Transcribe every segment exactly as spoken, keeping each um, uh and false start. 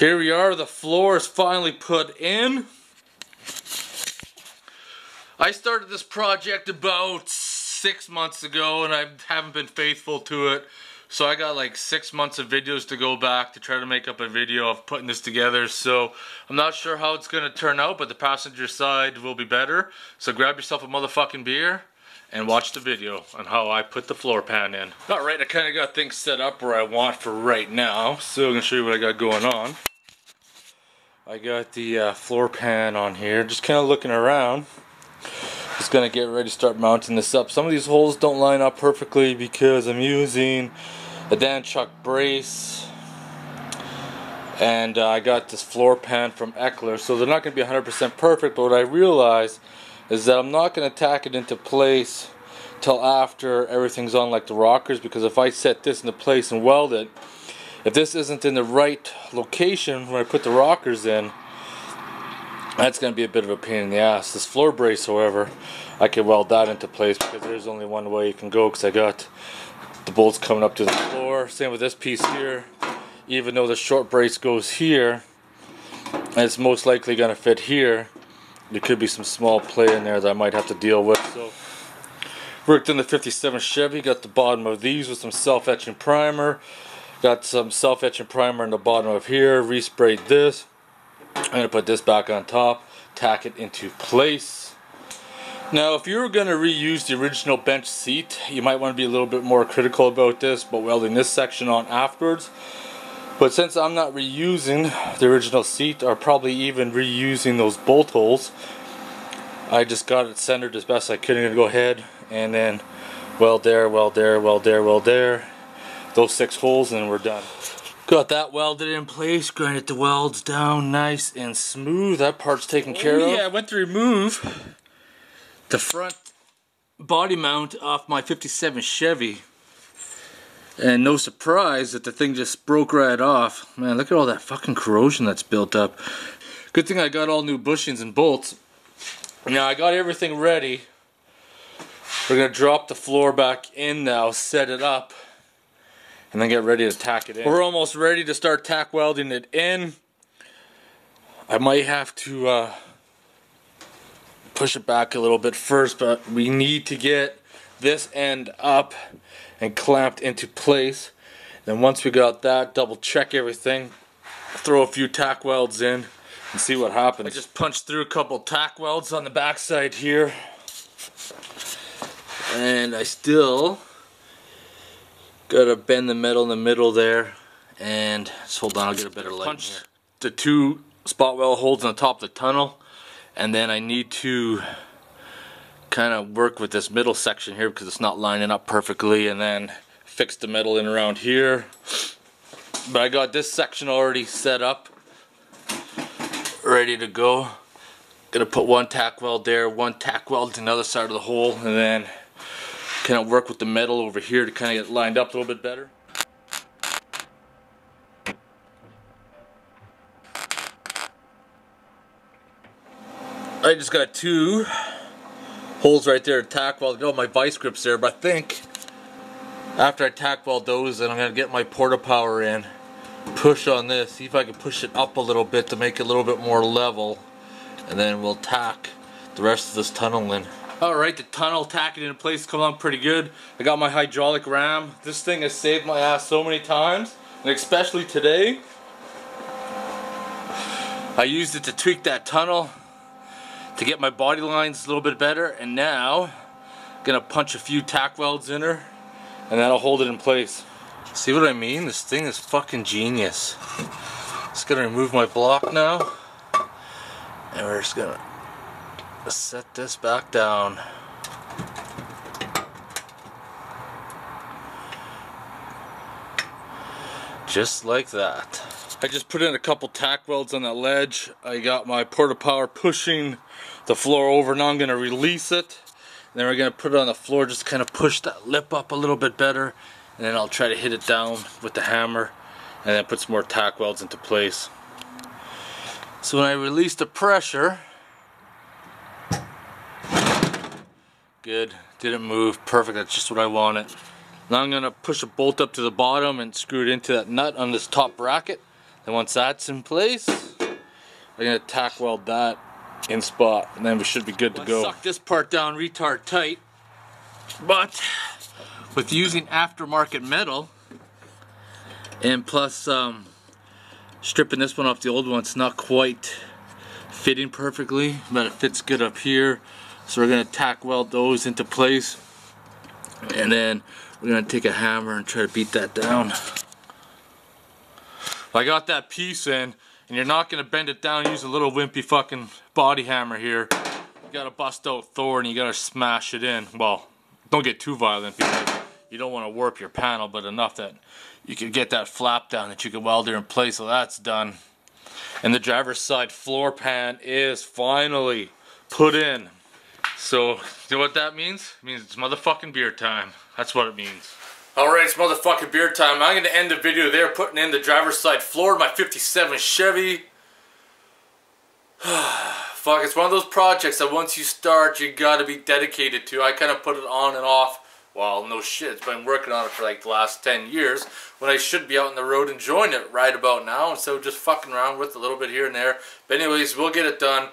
Here we are, the floor is finally put in. I started this project about six months ago and I haven't been faithful to it. So I got like six months of videos to go back to try to make up a video of putting this together. So I'm not sure how it's going to turn out, but the passenger side will be better. So grab yourself a motherfucking beer and watch the video on how I put the floor pan in. All right, I kind of got things set up where I want for right now. So I'm going to show you what I got going on. I got the uh, floor pan on here, just kind of looking around. Just going to get ready to start mounting this up. Some of these holes don't line up perfectly because I'm using a Danchuk brace. And uh, I got this floor pan from Eckler. So they're not going to be one hundred percent perfect, but what I realized is that I'm not going to tack it into place till after everything's on, like the rockers, because if I set this into place and weld it, if this isn't in the right location when I put the rockers in, that's going to be a bit of a pain in the ass. This floor brace, however, I can weld that into place because there's only one way you can go, because I got the bolts coming up to the floor. Same with this piece here. Even though the short brace goes here, and it's most likely going to fit here, there could be some small play in there that I might have to deal with. So, worked in the fifty-seven Chevy, got the bottom of these with some self-etching primer. Got some self-etching primer in the bottom of here, resprayed this. I'm going to put this back on top, tack it into place. Now, if you're going to reuse the original bench seat, you might want to be a little bit more critical about this, but welding this section on afterwards. But since I'm not reusing the original seat, or probably even reusing those bolt holes, I just got it centered as best I could. I'm going to go ahead and then weld there, weld there, weld there, weld there. Those six holes, and then we're done. Got that welded in place, grinded the welds down nice and smooth. That part's taken care of. Yeah, I went to remove the front body mount off my fifty-seven Chevy. And no surprise that the thing just broke right off. Man, look at all that fucking corrosion that's built up. Good thing I got all new bushings and bolts. Now, I got everything ready. We're going to drop the floor back in now, set it up, and then get ready to tack it in. We're almost ready to start tack welding it in. I might have to uh, push it back a little bit first, but we need to get this end up and clamped into place. Then once we got that, double check everything, throw a few tack welds in and see what happens. I just punched through a couple tack welds on the backside here, and I still gotta bend the metal in the middle there, and just hold on, I'll get a better light. Punched the two spot weld holes on the top of the tunnel, and then I need to kind of work with this middle section here because it's not lining up perfectly, and then fix the metal in around here. But I got this section already set up, ready to go. Gonna put one tack weld there, one tack weld to the other side of the hole, and then kind of work with the metal over here to kind of get lined up a little bit better. I just got two holes right there to tack weld. Oh, my vice grips there, but I think after I tack weld those, then I'm going to get my Porta Power in, push on this, see if I can push it up a little bit to make it a little bit more level, and then we'll tack the rest of this tunnel in. Alright, the tunnel tacking into place come on pretty good. I got my hydraulic ram. This thing has saved my ass so many times, and especially today. I used it to tweak that tunnel to get my body lines a little bit better, and now I'm gonna punch a few tack welds in her, and that'll hold it in place. See what I mean? This thing is fucking genius. Just gonna remove my block now, and we're just gonna set this back down. Just like that. I just put in a couple tack welds on that ledge. I got my Porta Power pushing the floor over. Now I'm going to release it. And then we're going to put it on the floor, just kind of push that lip up a little bit better. And then I'll try to hit it down with the hammer. And then put some more tack welds into place. So when I release the pressure, good, didn't move, perfect, that's just what I wanted. Now I'm going to push a bolt up to the bottom and screw it into that nut on this top bracket. And once that's in place, we're gonna tack weld that in spot, and then we should be good to go. Suck this part down retard tight, but with using aftermarket metal and plus um, stripping this one off the old one, it's not quite fitting perfectly, but it fits good up here. So we're gonna tack weld those into place, and then we're gonna take a hammer and try to beat that down. I got that piece in, and you're not going to bend it down. Use a little wimpy fucking body hammer here. You got to bust out Thor and you got to smash it in. Well, don't get too violent because you don't want to warp your panel, but enough that you can get that flap down that you can weld there in place. So that's done. And the driver's side floor pan is finally put in. So, you know what that means? It means it's motherfucking beer time. That's what it means. Alright, it's motherfucking beer time. I'm going to end the video there, putting in the driver's side floor of my fifty-seven Chevy. Fuck, it's one of those projects that once you start, you gotta be dedicated to. I kind of put it on and off. Well, no shit, it's been working on it for like the last ten years, when I should be out on the road enjoying it right about now, instead of just fucking around with a little bit here and there. But anyways, we'll get it done.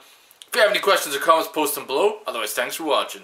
If you have any questions or comments, post them below. Otherwise, thanks for watching.